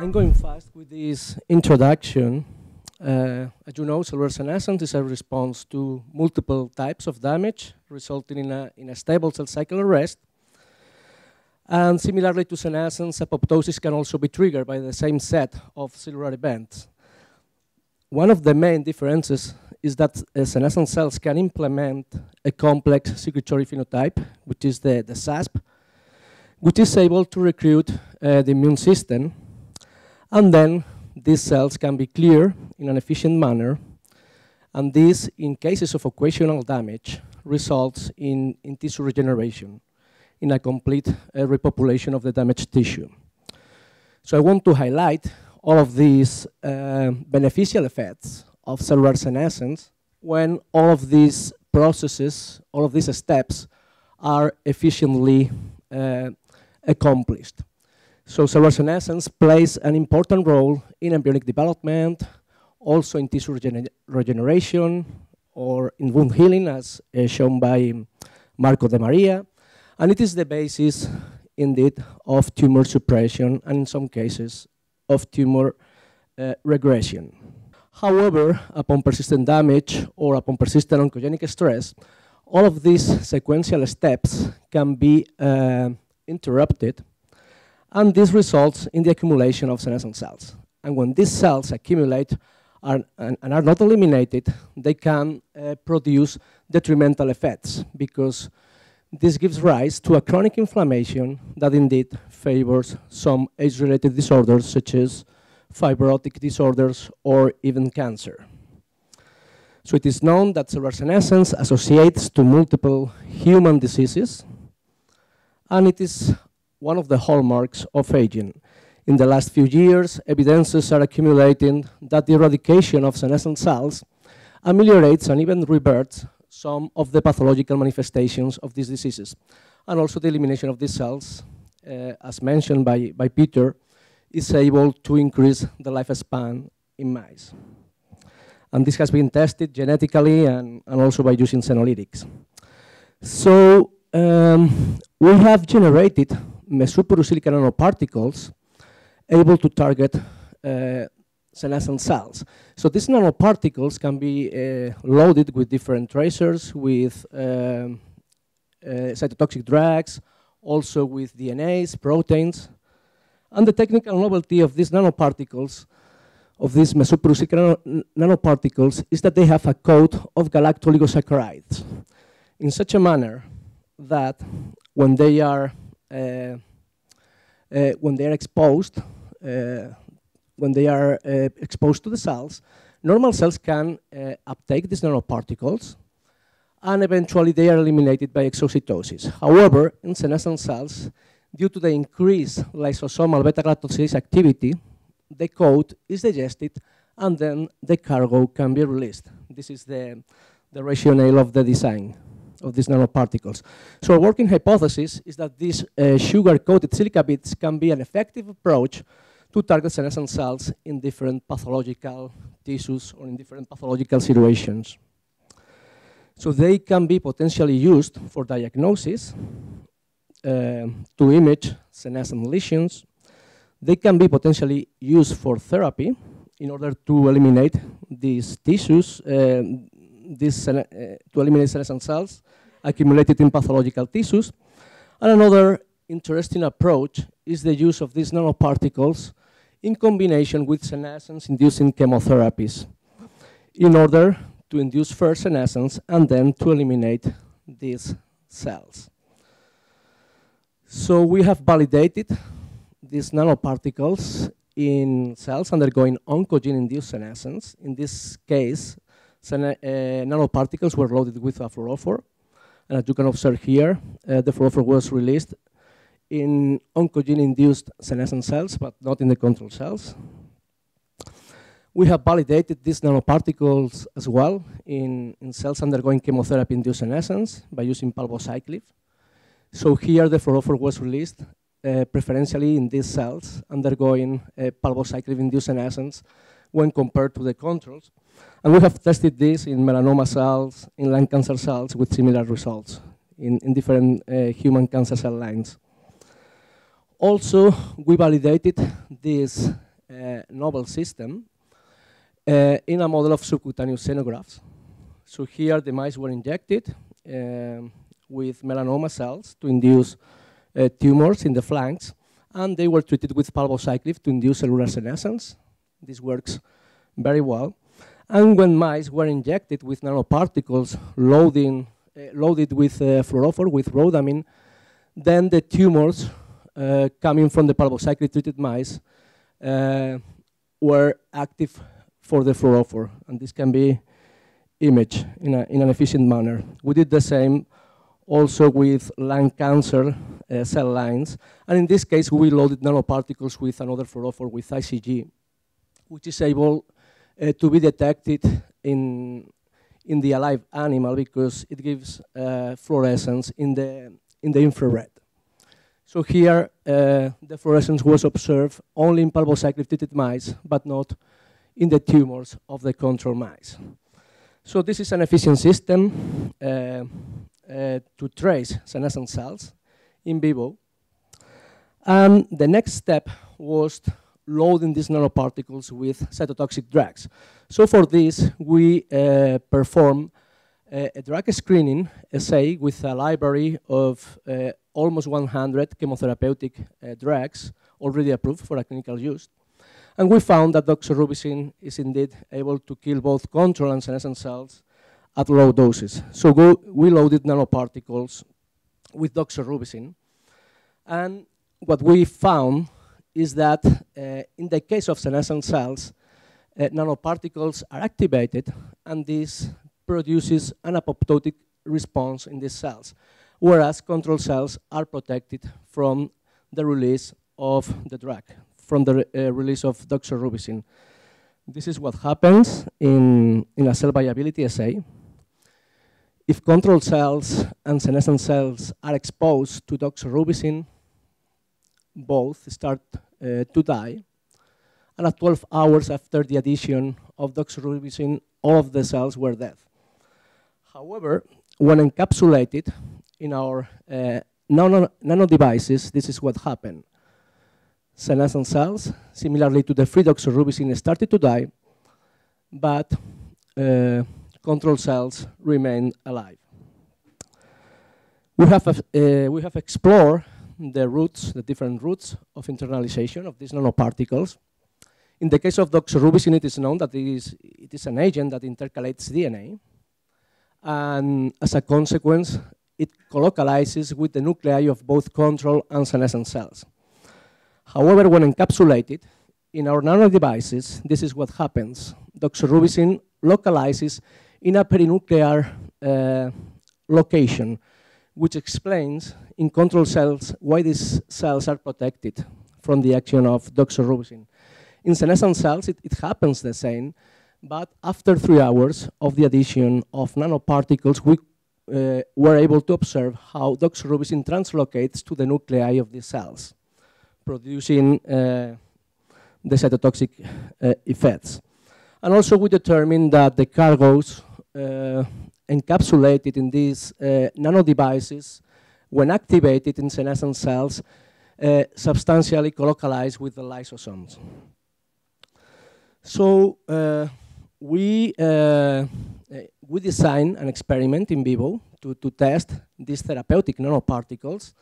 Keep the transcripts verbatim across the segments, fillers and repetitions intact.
I'm going fast with this introduction. Uh, as you know, cellular senescence is a response to multiple types of damage, resulting in a, in a stable cell cycle arrest. And similarly to senescence, apoptosis can also be triggered by the same set of cellular events. One of the main differences is that uh, senescent cells can implement a complex secretory phenotype, which is the, the S A S P, which is able to recruit uh, the immune system, and then these cells can be cleared in an efficient manner, and this, in cases of occasional damage, results in, in tissue regeneration, in a complete uh, repopulation of the damaged tissue. So I want to highlight all of these uh, beneficial effects of cellular senescence when all of these processes, all of these steps, are efficiently uh, accomplished. So cellular senescence plays an important role in embryonic development, also in tissue regener regeneration, or in wound healing, as uh, shown by Marco de Maria. And it is the basis, indeed, of tumor suppression, and in some cases, of tumor uh, regression. However, upon persistent damage or upon persistent oncogenic stress, all of these sequential steps can be uh, interrupted, and this results in the accumulation of senescent cells. And when these cells accumulate are, and, and are not eliminated, they can uh, produce detrimental effects, because this gives rise to a chronic inflammation that indeed favors some age-related disorders, such as fibrotic disorders or even cancer. So it is known that cellular senescence associates to multiple human diseases, and it is one of the hallmarks of aging. In the last few years, evidences are accumulating that the eradication of senescent cells ameliorates and even reverts some of the pathological manifestations of these diseases. And also the elimination of these cells, uh, as mentioned by, by Peter, is able to increase the lifespan in mice. And this has been tested genetically and, and also by using senolytics. So um, we have generated Mesoporous silica nanoparticles able to target uh, senescent cells. So these nanoparticles can be uh, loaded with different tracers, with uh, uh, cytotoxic drugs, also with D N As, proteins. And the technical novelty of these nanoparticles, of these Mesoporous silica nanoparticles, is that they have a coat of galactooligosaccharides in such a manner that when they are Uh, uh, when they are exposed, uh, when they are uh, exposed to the cells, normal cells can uh, uptake these nanoparticles, and eventually they are eliminated by exocytosis. However, in senescent cells, due to the increased lysosomal beta-galactosidase activity, the coat is digested, and then the cargo can be released. This is the, the rationale of the design of these nanoparticles. So a working hypothesis is that these uh, sugar-coated silica bits can be an effective approach to target senescent cells in different pathological tissues or in different pathological situations. So they can be potentially used for diagnosis, uh, to image senescent lesions. They can be potentially used for therapy in order to eliminate these tissues, uh, This, uh, to eliminate senescent cells accumulated in pathological tissues. And another interesting approach is the use of these nanoparticles in combination with senescence-inducing chemotherapies in order to induce first senescence and then to eliminate these cells. So we have validated these nanoparticles in cells undergoing oncogene-induced senescence. In this case, So, uh, nanoparticles were loaded with a fluorophore, and as you can observe here, uh, the fluorophore was released in oncogene-induced senescent cells, but not in the control cells. We have validated these nanoparticles as well in, in cells undergoing chemotherapy-induced senescence by using palbociclib. So here the fluorophore was released uh, preferentially in these cells undergoing uh, palbociclib-induced senescence when compared to the controls. And we have tested this in melanoma cells, in lung cancer cells, with similar results in, in different uh, human cancer cell lines. Also, we validated these uh, novel system uh, in a model of subcutaneous xenografts. So here the mice were injected uh, with melanoma cells to induce uh, tumors in the flanks, and they were treated with palbociclib to induce cellular senescence. This works very well. And when mice were injected with nanoparticles loading, uh, loaded with uh, fluorophore, with rhodamine, then the tumors uh, coming from the palbociclib-treated mice uh, were active for the fluorophore. And this can be imaged in, a, in an efficient manner. We did the same also with lung cancer uh, cell lines. And in this case, we loaded nanoparticles with another fluorophore, with I C G, which is able uh, to be detected in, in the alive animal because it gives uh, fluorescence in the in the infrared. So here, uh, the fluorescence was observed only in palbociclib-treated mice, but not in the tumors of the control mice. So this is an efficient system uh, uh, to trace senescent cells in vivo. And the next step was loading these nanoparticles with cytotoxic drugs. So for this, we uh, perform a drug screening assay with a library of uh, almost one hundred chemotherapeutic uh, drugs already approved for clinical use. And we found that doxorubicin is indeed able to kill both control and senescent cells at low doses. So go, we loaded nanoparticles with doxorubicin. And what we found is that uh, in the case of senescent cells, uh, nanoparticles are activated, and these produces an apoptotic response in these cells, whereas control cells are protected from the release of the drug, from the uh, release of doxorubicin. This is what happens in, in a cell viability assay. If control cells and senescent cells are exposed to doxorubicin, both start uh, to die, and at twelve hours after the addition of doxorubicin, all of the cells were dead. However, when encapsulated in our uh, nano, nano devices, this is what happened. Senescent cells, similarly to the free doxorubicin, started to die, but uh, control cells remained alive. We have, uh, we have explored the routes, the different routes of internalization of these nanoparticles. In the case of doxorubicin, it is known that it is, it is an agent that intercalates D N A. And as a consequence, it colocalizes with the nuclei of both control and senescent cells. However, when encapsulated in our nanodevices, this is what happens. Doxorubicin localizes in a perinuclear uh, location, which explains in control cells why these cells are protected from the action of doxorubicin. In senescent cells, it, it happens the same, but after three hours of the addition of nanoparticles, we uh, were able to observe how doxorubicin translocates to the nuclei of the cells, producing uh, the cytotoxic uh, effects. And also we determined that the cargos uh, encapsulated in these uh, nanodevices, when activated in senescent cells, uh, substantially colocalize with the lysosomes. So uh, we, uh, we designed an experiment in vivo to, to test these therapeutic nanoparticles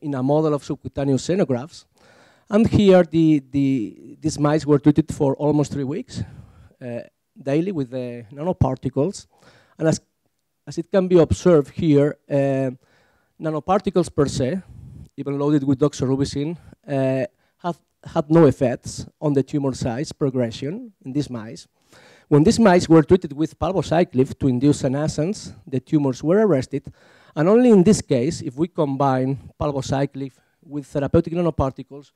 in a model of subcutaneous xenografts. And here the, the, these mice were treated for almost three weeks uh, daily with the nanoparticles. And as, as it can be observed here, uh, nanoparticles per se, even loaded with doxorubicin, uh, have had no effects on the tumor size progression in these mice. When these mice were treated with palbociclib to induce senescence, the tumors were arrested, and only in this case, if we combine palbociclib with therapeutic nanoparticles,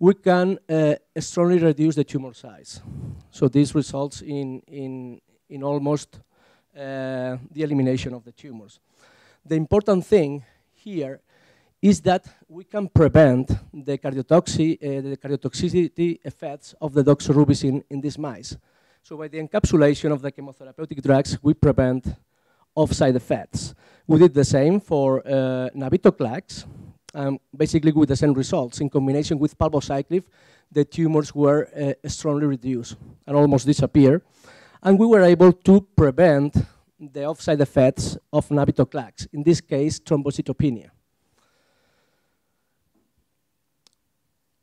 we can uh, strongly reduce the tumor size. So this results in, in, in almost uh, the elimination of the tumors. The important thing here is that we can prevent the, cardiotoxi, uh, the cardiotoxicity effects of the doxorubicin in these mice. So by the encapsulation of the chemotherapeutic drugs, we prevent off-side effects. We did the same for uh, Navitoclax um, basically with the same results. In combination with palbociclib, the tumors were uh, strongly reduced and almost disappeared. And we were able to prevent the off-side effects of Navitoclax, in this case, thrombocytopenia.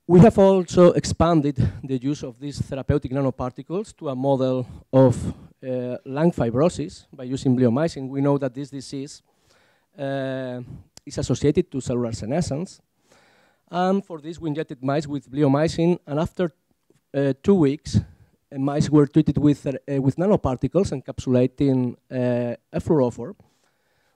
We have also expanded the use of these therapeutic nanoparticles to a model of uh, lung fibrosis by using bleomycin. We know that this disease uh, is associated to cellular senescence. And for this, we injected mice with bleomycin, and after uh, two weeks, uh, mice were treated with, uh, uh, with nanoparticles encapsulating uh, fluorophore.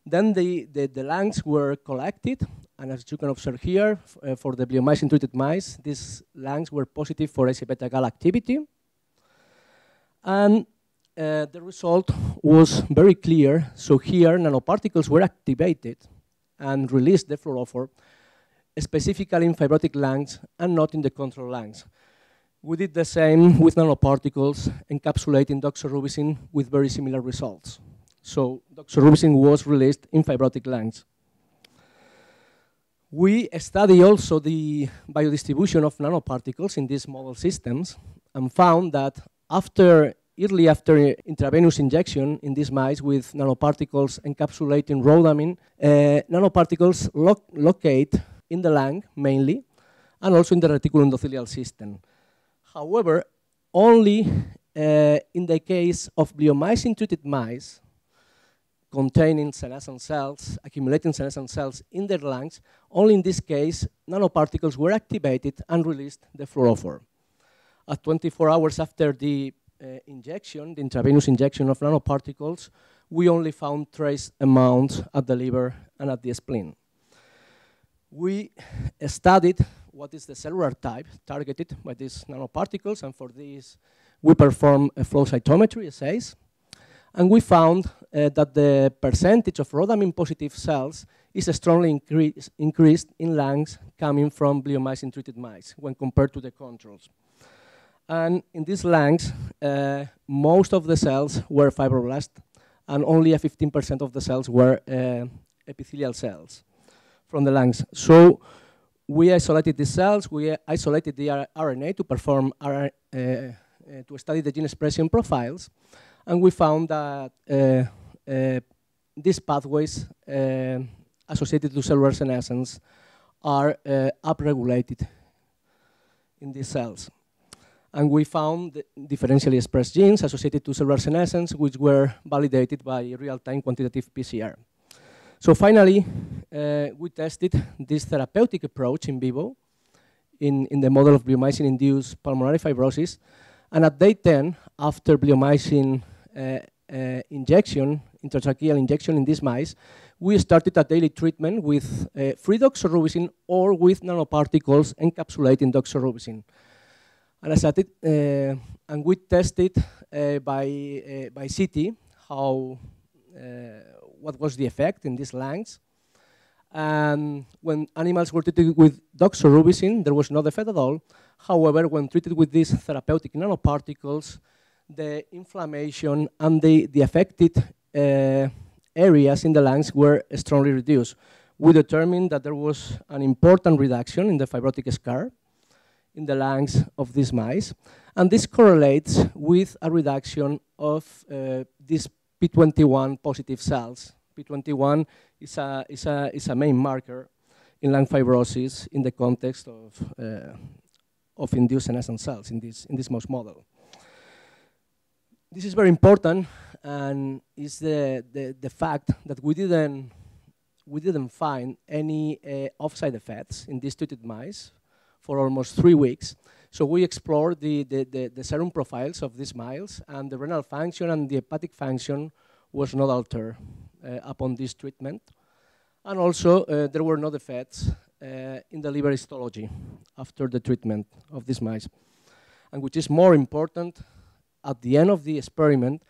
Then the, the, the lungs were collected, and as you can observe here, uh, for the bleomycin-treated mice, these lungs were positive for I C beta gal activity. And uh, the result was very clear. So here, nanoparticles were activated and released the fluorophore, specifically in fibrotic lungs and not in the control lungs. We did the same with nanoparticles encapsulating doxorubicin with very similar results. So doxorubicin was released in fibrotic lungs. We study also the biodistribution of nanoparticles in these model systems and found that after, early after intravenous injection in these mice with nanoparticles encapsulating rhodamine, uh, nanoparticles lo- locate in the lung mainly and also in the reticuloendothelial system. However, only uh, in the case of bleomycin-treated mice containing senescent cells, accumulating senescent cells in their lungs, only in this case, nanoparticles were activated and released the fluorophore. At twenty-four hours after the uh, injection, the intravenous injection of nanoparticles, we only found trace amounts at the liver and at the spleen. We studied what is the cellular type targeted by these nanoparticles, and for this, we performed a flow cytometry assays. And we found uh, that the percentage of rhodamine-positive cells is strongly increase, increased in lungs coming from bleomycin-treated mice when compared to the controls. And in these lungs, uh, most of the cells were fibroblast, and only a fifteen percent of the cells were uh, epithelial cells from the lungs. So we isolated the cells, we isolated the R N A to perform R N A, uh, uh, to study the gene expression profiles. And we found that uh, uh, these pathways uh, associated to cellular senescence are uh, upregulated in these cells. And we found differentially expressed genes associated to cellular senescence, which were validated by real-time quantitative P C R. So finally, uh, we tested this therapeutic approach in vivo in, in the model of bleomycin-induced pulmonary fibrosis. And at day ten, after bleomycin Uh, uh, injection, intratracheal injection in these mice, we started a daily treatment with uh, free doxorubicin or with nanoparticles encapsulating doxorubicin. And, I started, uh, and we tested uh, by, uh, by C T how, uh, what was the effect in these lungs. And when animals were treated with doxorubicin, there was no effect at all. However, when treated with these therapeutic nanoparticles, the inflammation and the, the affected uh, areas in the lungs were strongly reduced. We determined that there was an important reduction in the fibrotic scar in the lungs of these mice, and this correlates with a reduction of uh, these P twenty-one positive cells. P twenty-one is a, is, a, is a main marker in lung fibrosis in the context of, uh, of induced senescent cells in this, in this mouse model. This is very important, and is the, the, the fact that we didn't, we didn't find any uh, off-side effects in these treated mice for almost three weeks. So we explored the, the, the, the serum profiles of these mice, and the renal function and the hepatic function was not altered uh, upon this treatment. And also, uh, there were no effects uh, in the liver histology after the treatment of these mice. And which is more important, at the end of the experiment,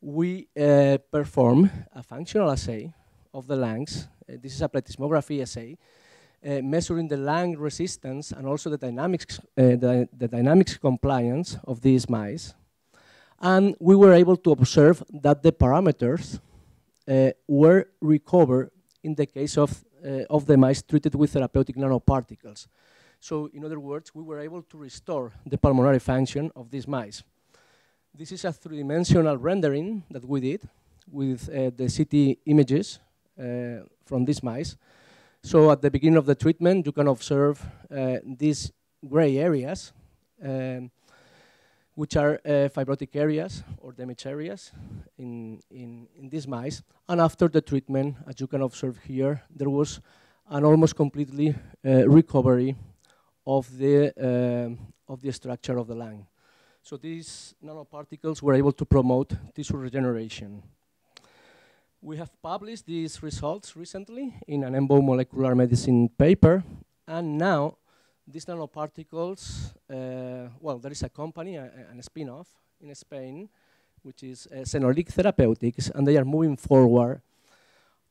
we uh, perform a functional assay of the lungs. Uh, this is a plethysmography assay, uh, measuring the lung resistance and also the dynamics, uh, the, the dynamics compliance of these mice. And we were able to observe that the parameters uh, were recovered in the case of uh, of the mice treated with therapeutic nanoparticles. So, in other words, we were able to restore the pulmonary function of these mice. This is a three-dimensional rendering that we did with uh, the C T images uh, from these mice. So at the beginning of the treatment, you can observe uh, these gray areas, um, which are uh, fibrotic areas or damage areas in, in, in these mice. And after the treatment, as you can observe here, there was an almost completely uh, recovery of the, uh, of the structure of the lung. So these nanoparticles were able to promote tissue regeneration. We have published these results recently in an EMBO molecular medicine paper, and now these nanoparticles, uh, well, there is a company, a, a spin-off in Spain, which is uh, Senolytic Therapeutics, and they are moving forward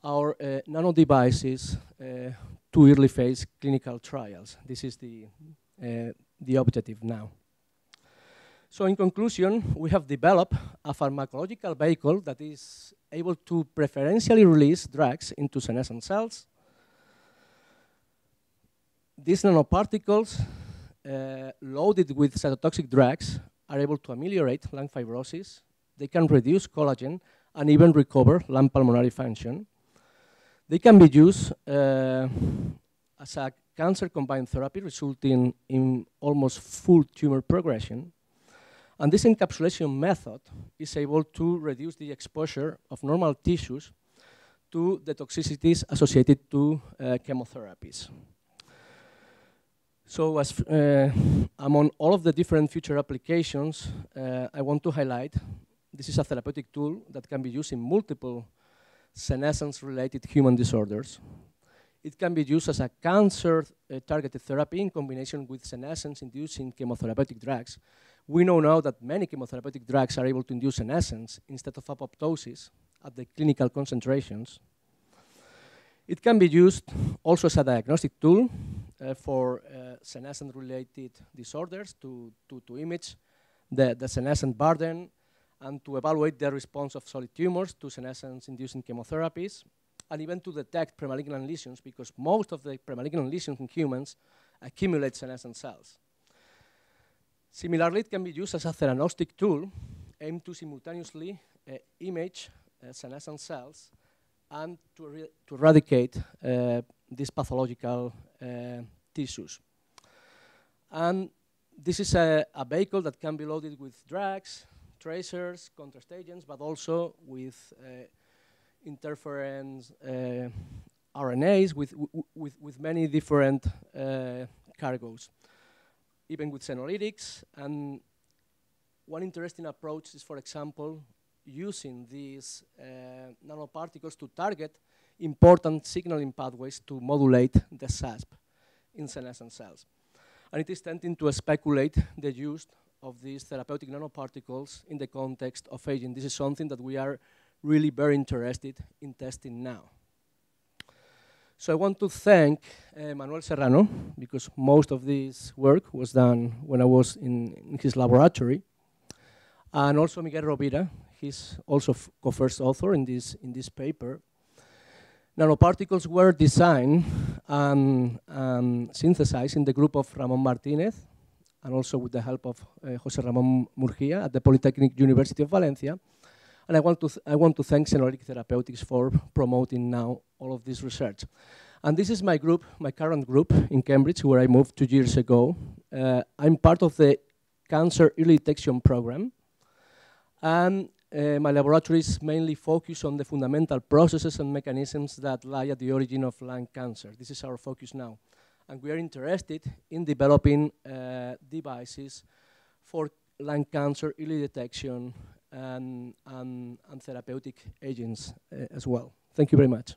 our uh, nanodevices uh, to early phase clinical trials. This is the, uh, the objective now. So in conclusion, we have developed a pharmacological vehicle that is able to preferentially release drugs into senescent cells. These nanoparticles uh, loaded with cytotoxic drugs are able to ameliorate lung fibrosis. They can reduce collagen and even recover lung pulmonary function. They can be used uh, as a cancer-combined therapy, resulting in almost full tumor progression. And this encapsulation method is able to reduce the exposure of normal tissues to the toxicities associated to uh, chemotherapies. So as uh, among all of the different future applications, uh, I want to highlight this is a therapeutic tool that can be used in multiple senescence-related human disorders. It can be used as a cancer-targeted therapy in combination with senescence-inducing chemotherapeutic drugs. We know now that many chemotherapeutic drugs are able to induce senescence instead of apoptosis at the clinical concentrations. It can be used also as a diagnostic tool uh, for uh, senescent-related disorders to, to, to image the, the senescent burden and to evaluate the response of solid tumors to senescence-inducing chemotherapies, and even to detect premalignant lesions, because most of the premalignant lesions in humans accumulate senescent cells. Similarly, it can be used as a theranostic tool aimed to simultaneously uh, image uh, senescent cells and to, to eradicate uh, these pathological uh, tissues. And this is a, a vehicle that can be loaded with drugs, tracers, contrast agents, but also with uh, interference uh, R N As, with, with, with many different uh, cargoes, even with senolytics. And one interesting approach is, for example, using these uh, nanoparticles to target important signaling pathways to modulate the S A S P in senescent cells. And it is tending to speculate the use of these therapeutic nanoparticles in the context of aging. This is something that we are really very interested in testing now. So I want to thank uh, Manuel Serrano, because most of this work was done when I was in, in his laboratory, and also Miguel Rovira. He's also co-first author in this, in this paper. Nanoparticles were designed and um, synthesized in the group of Ramon Martinez, and also with the help of uh, Jose Ramón Murguía at the Polytechnic University of Valencia. And I want to, th I want to thank Senolytic Therapeutics for promoting now all of this research. And this is my group, my current group in Cambridge, where I moved two years ago. Uh, I'm part of the Cancer Early Detection Program. And uh, my laboratory is mainly focused on the fundamental processes and mechanisms that lie at the origin of lung cancer. This is our focus now. And we are interested in developing uh, devices for lung cancer early detection and, and, and therapeutic agents uh, as well. Thank you very much.